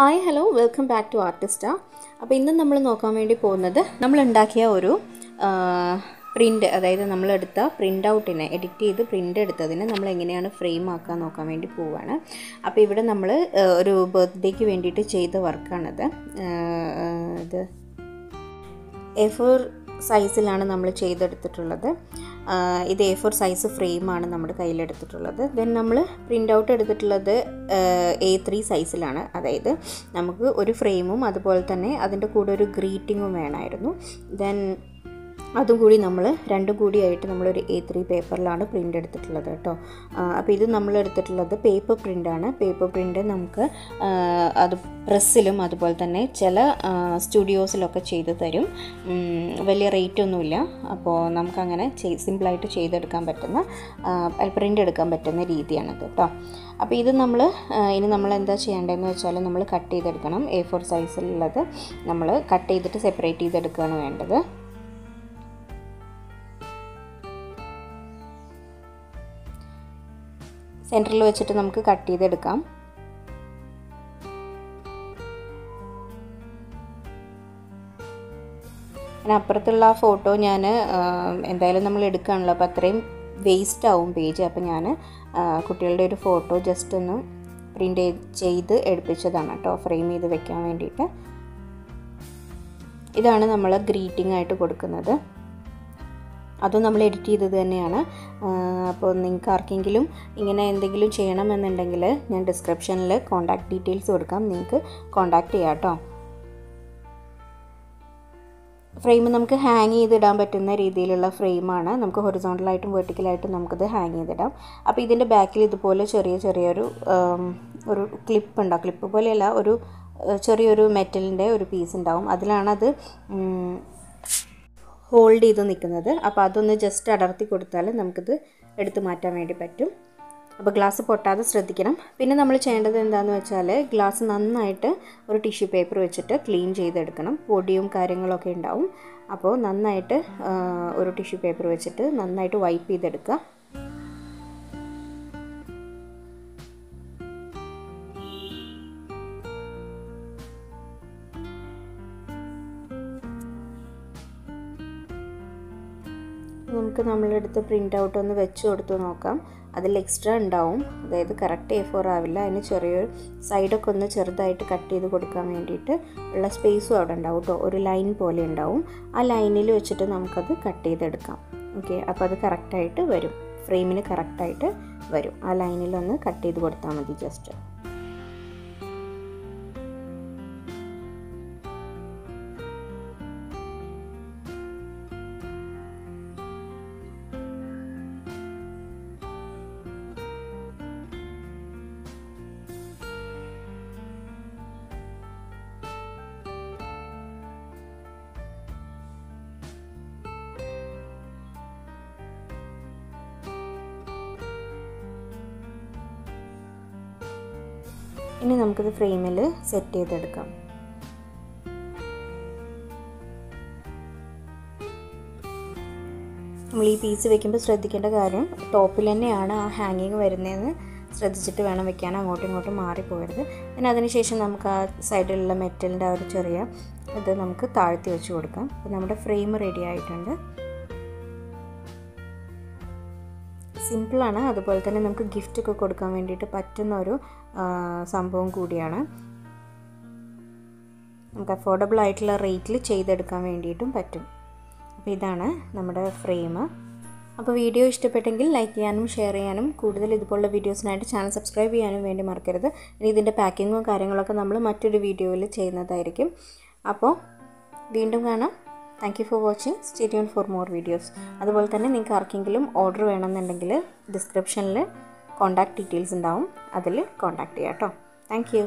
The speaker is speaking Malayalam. Hi, hello, welcome back to Artista. അപ്പോൾ ഇന്ന് നമ്മൾ നോക്കാൻ വേണ്ടി പോകുന്നത് നമ്മൾ ഉണ്ടാക്കിയ ഒരു പ്രിന്റ് അതായത് നമ്മൾ എടുത്ത പ്രിന്റ് ഔട്ടിനെ എഡിറ്റ് ചെയ്ത് പ്രിന്റ് എടുത്തതിനെ നമ്മൾ എങ്ങനെയാണ് ഫ്രെയിം ആക്കാൻ നോക്കാൻ വേണ്ടി പോവാണ്. അപ്പോൾ ഇവിടെ നമ്മൾ ഒരു ബർത്ത്ഡേക്ക് വേണ്ടിയിട്ട് ചെയ്ത വർക്കാണ് ഇത് A4 സൈസിലാണ് നമ്മൾ ചെയ്തെടുത്തിട്ടുള്ളത്. ഇത് A4 സൈസ് ഫ്രെയിമാണ് നമ്മുടെ കയ്യിലെടുത്തിട്ടുള്ളത്. ദെൻ നമ്മൾ പ്രിൻ്റ് ഔട്ട് എടുത്തിട്ടുള്ളത് A3 സൈസിലാണ്. അതായത് നമുക്ക് ഒരു ഫ്രെയിമും അതുപോലെ തന്നെ അതിൻ്റെ കൂടെ ഒരു ഗ്രീറ്റിങ്ങും വേണമായിരുന്നു. ദെൻ അതും കൂടി നമ്മൾ രണ്ടും കൂടിയായിട്ട് നമ്മളൊരു A3 പേപ്പറിലാണ് പ്രിൻ്റ് എടുത്തിട്ടുള്ളത് കേട്ടോ. അപ്പോൾ ഇത് നമ്മളെടുത്തിട്ടുള്ളത് പേപ്പർ പ്രിൻ്റാണ്. പേപ്പർ പ്രിൻ്റ് നമുക്ക് അത് പ്രസ്സിലും അതുപോലെ തന്നെ ചില സ്റ്റുഡിയോസിലൊക്കെ ചെയ്ത് തരും. വലിയ റേറ്റൊന്നുമില്ല. അപ്പോൾ നമുക്കങ്ങനെ സിമ്പിളായിട്ട് ചെയ്തെടുക്കാൻ പറ്റുന്ന പ്രിൻ്റ് എടുക്കാൻ പറ്റുന്ന രീതിയാണിത് കേട്ടോ. അപ്പോൾ ഇത് നമ്മൾ ഇനി നമ്മൾ എന്താ ചെയ്യേണ്ടതെന്ന് വെച്ചാൽ നമ്മൾ കട്ട് ചെയ്തെടുക്കണം. A4 സൈസിലുള്ളത് നമ്മൾ കട്ട് ചെയ്തിട്ട് സെപ്പറേറ്റ് ചെയ്തെടുക്കുകയാണ് വേണ്ടത്. സെൻറ്ററിൽ വെച്ചിട്ട് നമുക്ക് കട്ട് ചെയ്തെടുക്കാം. പിന്നെ അപ്പുറത്തുള്ള ആ ഫോട്ടോ ഞാൻ എന്തായാലും നമ്മൾ എടുക്കുകയാണല്ലോ, അപ്പോൾ അത്രയും വേസ്റ്റ് ആവും പേജ്. അപ്പോൾ ഞാൻ കുട്ടികളുടെ ഒരു ഫോട്ടോ ജസ്റ്റ് ഒന്ന് പ്രിൻ്റ് ചെയ്ത് എടുപ്പിച്ചതാണ് കേട്ടോ, ഫ്രെയിം ചെയ്ത് വെക്കാൻ വേണ്ടിയിട്ട്. ഇതാണ് നമ്മൾ ഗ്രീറ്റിംഗ് ആയിട്ട് കൊടുക്കുന്നത്. അതും നമ്മൾ എഡിറ്റ് ചെയ്തത് തന്നെയാണ്. അപ്പോൾ നിങ്ങൾക്ക് ആർക്കെങ്കിലും ഇങ്ങനെ എന്തെങ്കിലും ചെയ്യണമെന്നുണ്ടെങ്കിൽ ഞാൻ ഡിസ്ക്രിപ്ഷനിൽ കോൺടാക്ട് ഡീറ്റെയിൽസ് കൊടുക്കാം, നിങ്ങൾക്ക് കോൺടാക്ട് ചെയ്യാം കേട്ടോ. ഫ്രെയിം നമുക്ക് ഹാങ് ചെയ്തിടാൻ പറ്റുന്ന രീതിയിലുള്ള ഫ്രെയിമാണ്. നമുക്ക് ഹൊറിസോണ്ടലായിട്ടും വെർട്ടിക്കലായിട്ടും നമുക്കിത് ഹാങ് ചെയ്തിടാം. അപ്പോൾ ഇതിൻ്റെ ബാക്കിൽ ഇതുപോലെ ചെറിയൊരു ക്ലിപ്പ് ഉണ്ടാവും. ക്ലിപ്പ് പോലെയല്ല, ഒരു ചെറിയൊരു മെറ്റലിൻ്റെ ഒരു പീസ് ഉണ്ടാവും. അതിലാണത് ഹോൾഡ് ചെയ്ത് നിൽക്കുന്നത്. അപ്പോൾ അതൊന്ന് ജസ്റ്റ് അടർത്തി കൊടുത്താൽ നമുക്കിത് എടുത്ത് മാറ്റാൻ വേണ്ടി പറ്റും. അപ്പോൾ ഗ്ലാസ് പൊട്ടാതെ ശ്രദ്ധിക്കണം. പിന്നെ നമ്മൾ ചെയ്യേണ്ടത് എന്താണെന്ന് വെച്ചാൽ ഗ്ലാസ് നന്നായിട്ട് ഒരു ടിഷ്യൂ പേപ്പർ വെച്ചിട്ട് ക്ലീൻ ചെയ്തെടുക്കണം. പൊടിയും കാര്യങ്ങളൊക്കെ ഉണ്ടാവും. അപ്പോൾ നന്നായിട്ട് ഒരു ടിഷ്യൂ പേപ്പർ വെച്ചിട്ട് നന്നായിട്ട് വൈപ്പ് ചെയ്തെടുക്കുക. നമുക്ക് നമ്മളെടുത്ത് പ്രിൻ്റ് ഔട്ട് ഒന്ന് വെച്ച് കൊടുത്ത് നോക്കാം. അതിൽ എക്സ്ട്രാ ഉണ്ടാവും, അതായത് കറക്റ്റ് A4 ആവില്ല. അതിന് ചെറിയൊരു സൈഡൊക്കെ ഒന്ന് ചെറുതായിട്ട് കട്ട് ചെയ്ത് കൊടുക്കാൻ വേണ്ടിയിട്ട് ഉള്ള സ്പേസും അവിടെ ഉണ്ടാവും കേട്ടോ. ഒരു ലൈൻ പോലെ ഉണ്ടാവും. ആ ലൈനിൽ വെച്ചിട്ട് നമുക്കത് കട്ട് ചെയ്തെടുക്കാം. ഓക്കെ, അപ്പോൾ അത് കറക്റ്റായിട്ട് വരും, ഫ്രെയിമിന് കറക്റ്റായിട്ട് വരും. ആ ലൈനിലൊന്ന് കട്ട് ചെയ്ത് കൊടുത്താൽ മതി ജസ്റ്റ്. ഇനി നമുക്കിത് ഫ്രെയിമിൽ സെറ്റ് ചെയ്തെടുക്കാം. നമ്മൾ ഈ പീസ് വെക്കുമ്പോൾ ശ്രദ്ധിക്കേണ്ട കാര്യം ടോപ്പിൽ തന്നെയാണ് ആ ഹാങ്ങിങ് വരുന്നതെന്ന് ശ്രദ്ധിച്ചിട്ട് വേണം വെക്കാൻ. അങ്ങോട്ടും ഇങ്ങോട്ടും മാറിപ്പോകരുത്. പിന്നെ അതിനുശേഷം നമുക്ക് ആ സൈഡിലുള്ള മെറ്റലിൻ്റെ ആ ഒരു ചെറിയ ഇത് നമുക്ക് താഴ്ത്തി വെച്ച് കൊടുക്കാം. അപ്പോൾ നമ്മുടെ ഫ്രെയിം റെഡി ആയിട്ടുണ്ട്. സിമ്പിളാണ്. അതുപോലെ തന്നെ നമുക്ക് ഗിഫ്റ്റൊക്കെ കൊടുക്കാൻ വേണ്ടിയിട്ട് പറ്റുന്ന ഒരു സംഭവം കൂടിയാണ്. നമുക്ക് അഫോർഡബിൾ ആയിട്ടുള്ള റേറ്റിൽ ചെയ്തെടുക്കാൻ വേണ്ടിയിട്ടും പറ്റും. അപ്പോൾ ഇതാണ് നമ്മുടെ ഫ്രെയിം. അപ്പോൾ വീഡിയോ ഇഷ്ടപ്പെട്ടെങ്കിൽ ലൈക്ക് ചെയ്യാനും ഷെയർ ചെയ്യാനും കൂടുതൽ ഇതുപോലുള്ള വീഡിയോസിനായിട്ട് ചാനൽ സബ്സ്ക്രൈബ് ചെയ്യാനും വേണ്ടി മറക്കരുത്. ഇനി ഇതിൻ്റെ പാക്കിങ്ങും കാര്യങ്ങളൊക്കെ നമ്മൾ മറ്റൊരു വീഡിയോയിൽ ചെയ്യുന്നതായിരിക്കും. അപ്പോൾ വീണ്ടും കാണാം. Thank you for watching. Stay tuned for more videos. അതുപോലെ തന്നെ നിങ്ങൾക്ക് ആർക്കെങ്കിലും ഓർഡർ വേണമെന്നുണ്ടെങ്കിൽ ഡിസ്ക്രിപ്ഷനിൽ കോൺടാക്ട് ഡീറ്റെയിൽസ് ഉണ്ടാവും, അതിൽ കോൺടാക്ട് ചെയ്യാം കേട്ടോ. Thank U.